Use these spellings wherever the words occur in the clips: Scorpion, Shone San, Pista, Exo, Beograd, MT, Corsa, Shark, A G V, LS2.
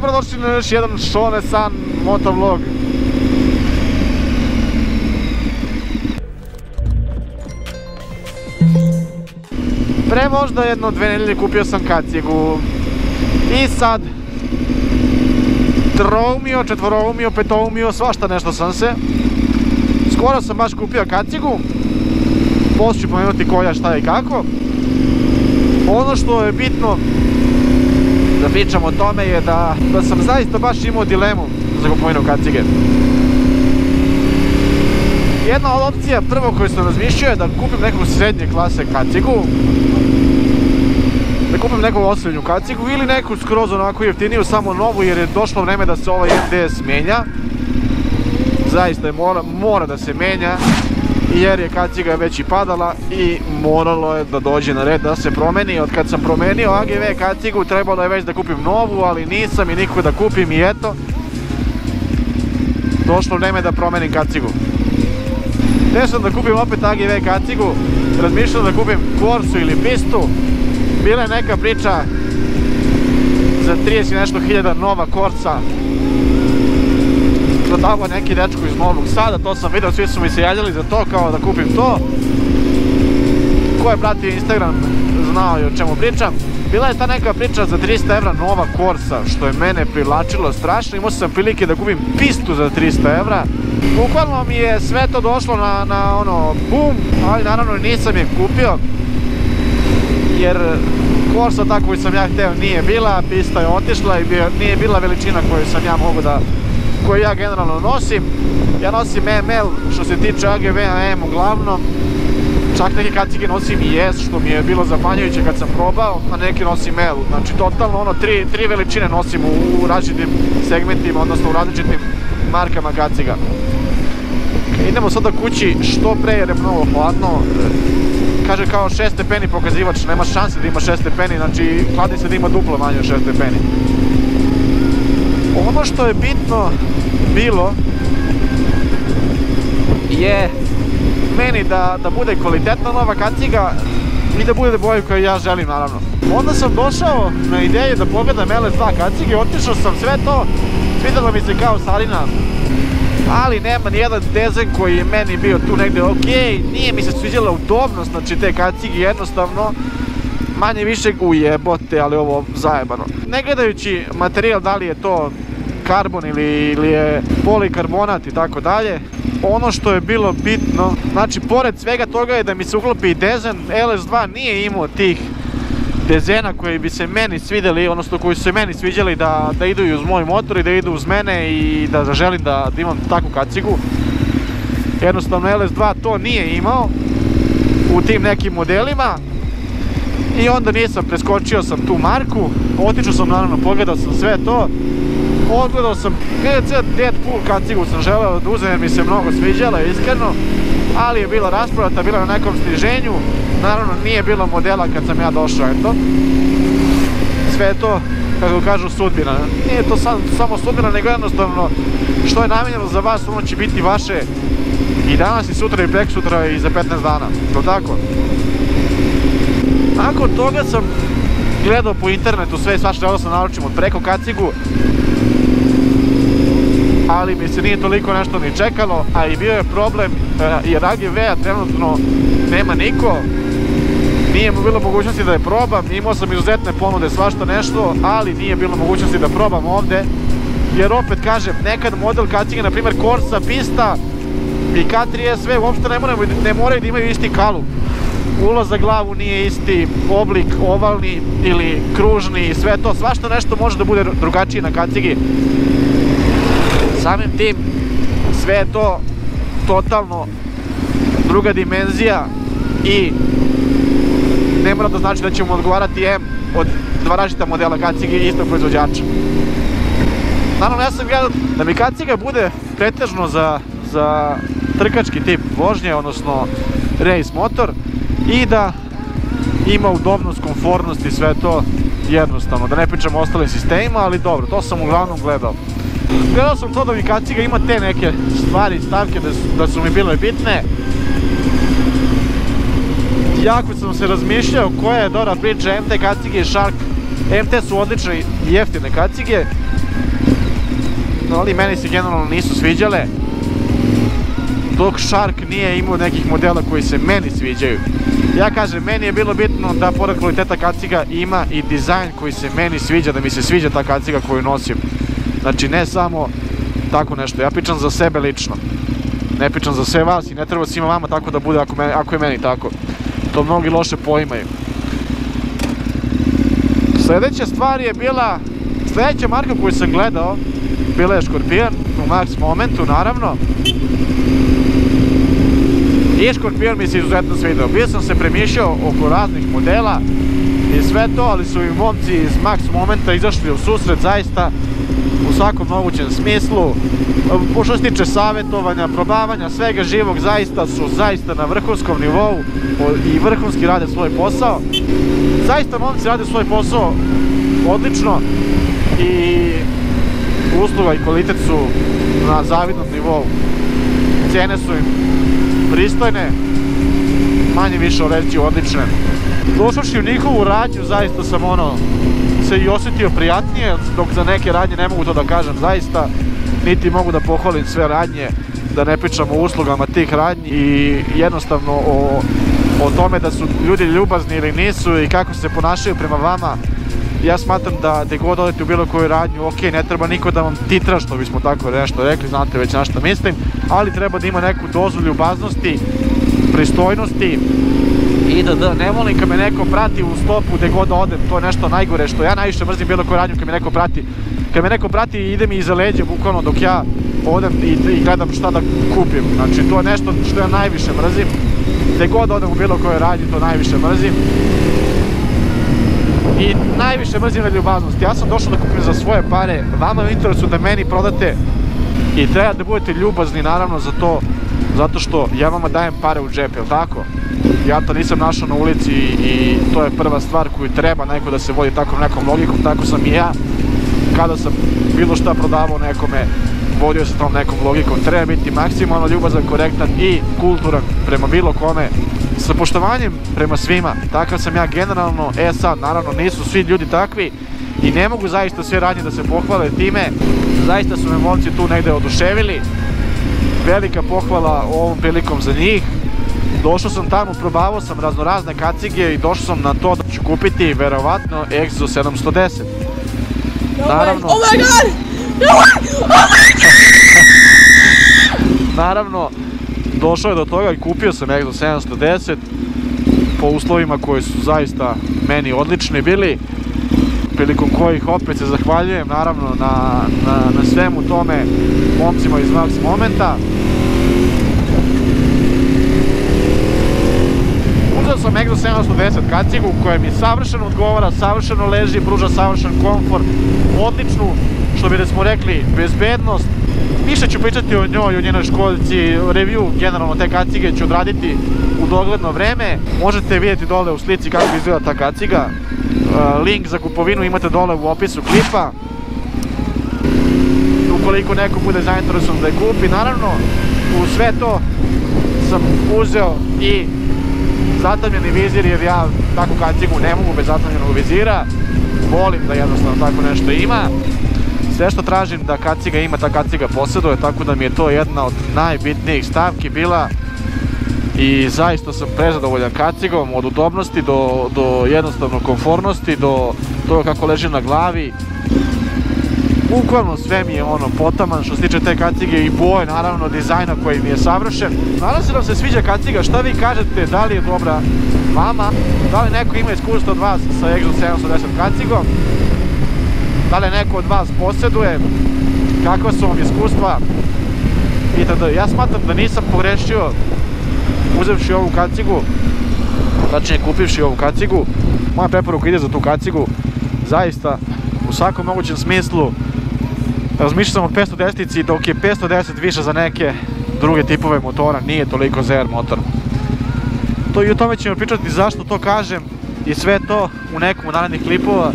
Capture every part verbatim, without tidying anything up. dobrodošli na još jedan Shone San motovlog. Pre možda jedno dve nedelje kupio sam kacigu i sad troumio, četvoroumio, petoumio, svašta nešto sam se. Skoro sam baš kupio kacigu, poslije ću pomenuti koja, šta i kako. Ono što je bitno da pričam o tome je da, da sam zaista baš imao dilemu za kupovinu kacige. Jedna od opcija, prvo koju sam razmišljao je da kupim neku srednje klase kacigu, da kupim neku osrednju kacigu ili neku skroz onako jeftiniju, samo novu, jer je došlo vreme da se ovaj M T menja. Zaista je mora, mora da se menja, jer je kaciga već i padala i moralo je da dođe na red da se promeni. Od kad sam promenio A G V kacigu trebalo je već da kupim novu, ali nisam i nikako da kupim i eto, došlo vreme da promenim kacigu. Hteo sam da kupim opet A G V kacigu, razmišljam da kupim Corsu ili Pistu. Bila je neka priča za trideset i nešto hiljada nova Corsa. Prodavao neki dečko iz Novog Sada, to sam video, svi su mi se javljali za to, kao da kupim to. Ko je pratio Instagram znao je o čemu pričam. Bila je ta neka priča za trista evra nova Corsa, što je mene privlačilo strašno. Imao sam prilike da kupim Pistu za trista evra. Bukvalno mi je sve to došlo na, na ono bum, ali naravno nisam je kupio, jer Corsa ta koju sam ja hteo nije bila, Pista je otišla i bio, nije bila veličina koju sam ja mogu da, koju ja generalno nosim. Ja nosim M L što se tiče A G V-a, M uglavnom, čak neke kacige nosim i S, što mi je bilo zapanjujuće kad sam probao, a neke nosim L, znači totalno ono tri, tri veličine nosim u, u različitim segmentima, odnosno u različitim markama kaciga. Idemo sada kući što pre jer je mnogo hladno, kaže kao šest stepeni pokazivač, nema šanse da ima šest stepeni, znači hladni se da ima duplo manje od šest stepeni. Ono što je bitno bilo je meni da, da bude kvalitetna nova kaciga i da bude boja koju ja želim naravno. Onda sam došao na ideju da pogledam L S dva kacige, otišao sam sve to, svidjela mi se kao sarina, ali nema nijedan dezajn koji je meni bio tu negde ok, nije mi se sviđala udobnost, znači te kacige jednostavno manje više ujebote, ali ovo zajebano. Ne gledajući materijal da li je to karbon ili, ili je polikarbonat i tako dalje, ono što je bilo bitno, znači pored svega toga je da mi se uklopi i dezajn. L S dva nije imao tih dezena koji bi se meni svidjeli, odnosno koji su se meni sviđali da, da idu uz moj motor i da idu uz mene i da zaželim da, da imam takvu kacigu. Jednostavno L S dva to nije imao u tim nekim modelima i onda nisam, preskočio sam tu marku, otičao sam naravno, pogledao sam sve to, odgledao sam Deadpool kacigu sam želeo da uzem jer mi se mnogo sviđala iskreno, ali je bila rasprodata, bila na nekom sniženju, naravno nije bilo modela kad sam ja došao, eto. Sve je to, kako kažu, sudbina. Nije to sam, samo sudbina, nego jednostavno što je namenjeno za vas, ono će biti vaše i danas, i sutra, i prek sutra, i za petnaest dana, to tako. Nakon toga sam gledao po internetu sve i svašta, želeo sam naručim od preko kacigu, ali mi se nije toliko nešto ni čekalo, a i bio je problem jer A G V-a trenutno nema niko, nije bilo mogućnosti da je probam, imao sam izuzetne ponude svašta nešto, ali nije bilo mogućnosti da probam ovde, jer opet kažem, nekad model kacige, na primjer Corsa, Pista i K tri S V uopšte ne moraju da imaju isti kalup, ulaz za glavu nije isti, oblik ovalni ili kružni i sve to, svašta nešto može da bude drugačiji na kacigi. Samim tim, sve je to totalno druga dimenzija i ne mora da znači da ćemo odgovarati M od dva različita modela kacige i istog proizvođača. Naravno, ja sam gledao da mi kaciga bude pretežno za, za trkački tip vožnje, odnosno race motor, i da ima udobnost, komfortnost i sve to jednostavno. Da ne pričam o ostalim sistemima, ali dobro, to sam uglavnom gledao. Gledao sam to da mi kaciga ima te neke stvari, stavke da su, da su mi bile bitne. Jako sam se razmišljao koja je dobra priča M T kacige i Shark. M T su odlične i jeftine kacige, ali meni se generalno nisu sviđale, dok Shark nije imao nekih modela koji se meni sviđaju. Ja kažem, meni je bilo bitno da pored kvaliteta kaciga ima i dizajn koji se meni sviđa, da mi se sviđa ta kaciga koju nosim. Znači ne samo tako nešto, ja pričam za sebe lično, ne pričam za sve vas i ne treba svima vama tako da bude ako je meni tako. To mnogi loše poimaju. Sljedeća stvar je bila, sljedeća marka koju sam gledao, bila je Scorpion u Max Momentu, naravno. I Scorpion mi se izuzetno svidio. Bio sam se premišljao oko raznih modela i sve to, ali su i momci iz Max Momenta izašli u susret zaista u svakom mogućem smislu. Što se tiče savjetovanja, probavanja, svega živog, zaista su zaista na vrhunskom nivou i vrhunski rade svoj posao. Zaista momci rade svoj posao odlično i usluga i kvalitet su na zavidnom nivou. Cijene su im pristojne, manje više reći odlične. Došavši u njihovu radnju, zaista sam ono se i osjetio prijatnije, dok za neke radnje ne mogu to da kažem zaista, niti mogu da pohvalim sve radnje, da ne pričam o uslugama tih radnji i jednostavno o, o tome da su ljudi ljubazni ili nisu i kako se ponašaju prema vama. Ja smatram da gdje god odete u bilo koju radnju, ok, ne treba niko da vam titra, što bismo tako nešto rekli, znate već na što mislim, ali treba da ima neku dozu ljubaznosti, pristojnosti i da, da ne volim kad me neko prati u stopu gdje god odem, to je nešto najgore što ja najviše mrzim bilo koju radnju kad me neko prati. Kad me neko prati ide mi iza leđa bukvalno dok ja odem i, i gledam šta da kupim, znači to je nešto što ja najviše mrzim, gdje god odem u bilo koju radnju to najviše mrzim. I najviše mrzim neljubaznost. Ja sam došao da kupim za svoje pare, vama je u interesu da meni prodate i treba da budete ljubazni naravno za to, zato što ja vama dajem pare u džep, jel tako? Ja to nisam našao na ulici i to je prva stvar koju treba neko da se vodi takvom nekom logikom, tako sam i ja. Kada sam bilo šta prodavao nekome, vodio se tom nekom logikom, treba biti maksimalno ljubazan, korektan i kulturan prema bilo kome, sa poštovanjem prema svima, takav sam ja generalno. E sad, naravno nisu svi ljudi takvi i ne mogu zaista sve radnje da se pohvale time, zaista su me momci tu negdje oduševili, velika pohvala ovom prilikom za njih. Došao sam tamo, probavao sam raznorazne kacige i došao sam na to da ću kupiti verovatno EXO sedamsto deset. Naravno, oh my god! Oh my god! Naravno, došao je do toga i kupio sam EXO sedamsto deset po uslovima koji su zaista meni odlični bili, prilikom kojih opet se zahvaljujem naravno na, na, na svemu tome momcima iz Max Momenta. Uzeo sam EXO sedamsto deset kacigu koja mi savršeno odgovara, savršeno leži, pruža savršen komfort, odličnu, što bi smo rekli, bezbednost. Više ću pričati o njoj, o njenoj školici, review generalno te kacige ću odraditi u dogledno vreme. Možete vidjeti dole u slici kako izgleda ta kaciga, link za kupovinu imate dole u opisu klipa, ukoliko neko bude zainteresovan da je kupi. Naravno, u sve to sam uzeo i zatamljeni vizir, jer ja takvu kacigu ne mogu bez zatamljenog vizira, volim da jednostavno tako nešto ima. Sve što tražim da kaciga ima, ta kaciga posjeduje, tako da mi je to jedna od najbitnijih stavki bila i zaista sam prezadovoljan kacigom, od udobnosti do, do jednostavno komfornosti, do toga kako leži na glavi. Bukvalno sve mi je ono potaman što se tiče te kacige i boje, naravno dizajna koji mi je savršen. Nadam se da vam se sviđa kaciga, šta vi kažete, da li je dobra vama, da li neko ima iskustvo od vas sa EXO sedamsto deset kacigom, da li neko od vas posjeduje, kakva su vam iskustva itd. Ja smatram da nisam pogrešio uzevši ovu kacigu, tačnije kupivši ovu kacigu. Moja preporuka ide za tu kacigu, zaista u svakom mogućem smislu. Razmišljao sam o petsto desetici, dok je petsto deset više za neke druge tipove motora, nije toliko za air motor. To i o tome ćemo pričati zašto to kažem i sve to u nekom od narednih klipova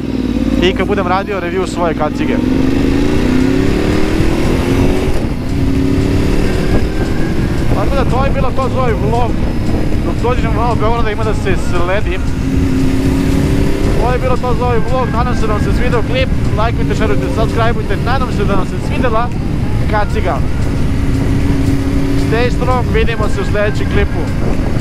i kad budem radio review svoje kacige. Tako da to je bilo to svoj vlog, dok dođem malo Beograda ima da se sledim. To je bilo to svoj vlog, nadam se da vam se svidio klip. lajkujte, šerujte, subscribeujte, nadam se da vam se svidjela kaciga. Stay strong, vidimo se u sljedećem klipu.